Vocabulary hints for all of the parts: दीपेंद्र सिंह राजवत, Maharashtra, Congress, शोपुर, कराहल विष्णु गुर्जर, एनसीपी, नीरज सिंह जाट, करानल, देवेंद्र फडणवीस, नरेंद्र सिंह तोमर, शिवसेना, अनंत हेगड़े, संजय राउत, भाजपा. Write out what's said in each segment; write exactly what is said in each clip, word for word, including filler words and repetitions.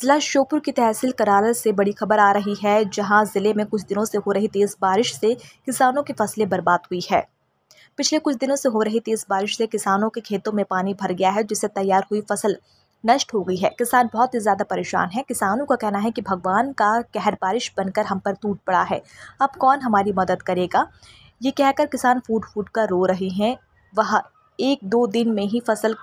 जिला शोपुर की तहसील करानल से बड़ी खबर आ रही है, जहां जिले में कुछ दिनों से हो रही तेज बारिश से किसानों की फसलें बर्बाद हुई है। पिछले कुछ दिनों से हो रही तेज बारिश से किसानों के खेतों में पानी भर गया है, जिससे तैयार हुई फसल नष्ट हो गई है। किसान बहुत ही ज्यादा परेशान है। किसानों का कहना है कि भगवान का कहर बारिश बनकर हम पर टूट पड़ा है, अब कौन हमारी मदद करेगा। ये कहकर किसान फूट फूट कर रो रहे हैं। वह एक दो दिन में ही फसल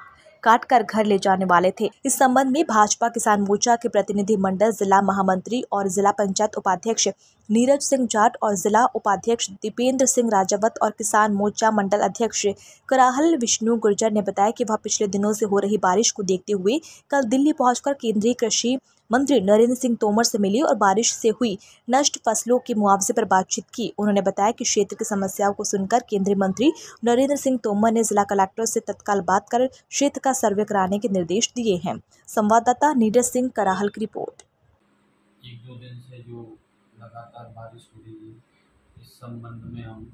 काट कर घर ले जाने वाले थे। इस संबंध में भाजपा किसान मोर्चा के प्रतिनिधि मंडल, जिला महामंत्री और जिला पंचायत उपाध्यक्ष नीरज सिंह जाट और जिला उपाध्यक्ष दीपेंद्र सिंह राजवत और किसान मोर्चा मंडल अध्यक्ष कराहल विष्णु गुर्जर ने बताया कि वह पिछले दिनों से हो रही बारिश को देखते हुए कल दिल्ली पहुंचकर केंद्रीय कृषि मंत्री नरेंद्र सिंह तोमर से मिली और बारिश से हुई नष्ट फसलों के मुआवजे पर बातचीत की। उन्होंने बताया कि क्षेत्र की समस्याओं को सुनकर केंद्रीय मंत्री नरेंद्र सिंह तोमर ने जिला कलेक्टर से तत्काल बात कर क्षेत्र का सर्वे कराने के निर्देश दिए हैं। संवाददाता नीरज सिंह कराहल की रिपोर्ट। एक दो दिन से जो लगातार बारिश हो रही है, इस संबंध में हम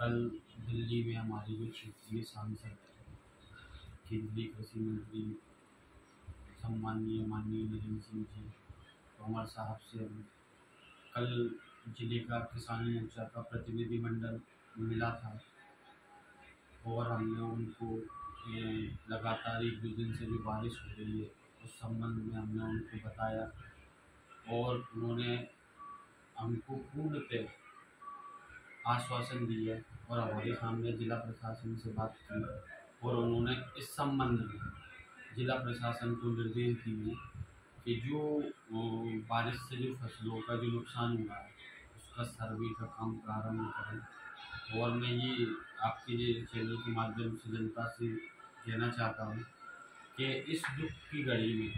कल दिल्ली में हमारी जो क्षेत्रीय सांसद केंद्रीय कृषि मंत्री सम्माननीय माननीय नरेंद्र सिंह जी तोमर साहब से कल जिले का किसान मोर्चा का प्रतिनिधिमंडल मिला था और हमने उनको लगातार एक दो दिन से जो बारिश हो रही है उस संबंध में हमने उनको बताया और उन्होंने हमको पूर्ण पे आश्वासन दिया और हमारे सामने जिला प्रशासन से बात की और उन्होंने इस संबंध में जिला प्रशासन को निर्देश दिए कि जो बारिश से जो फसलों का जो नुकसान हुआ है उसका सर्वे का काम प्रारंभ करें। और मैं ये आपके चैनल के माध्यम से जनता से कहना चाहता हूँ कि इस दुख की घड़ी में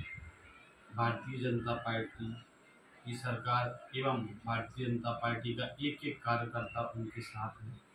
भारतीय जनता पार्टी की सरकार एवं भारतीय जनता पार्टी का एक एक कार्यकर्ता उनके साथ है।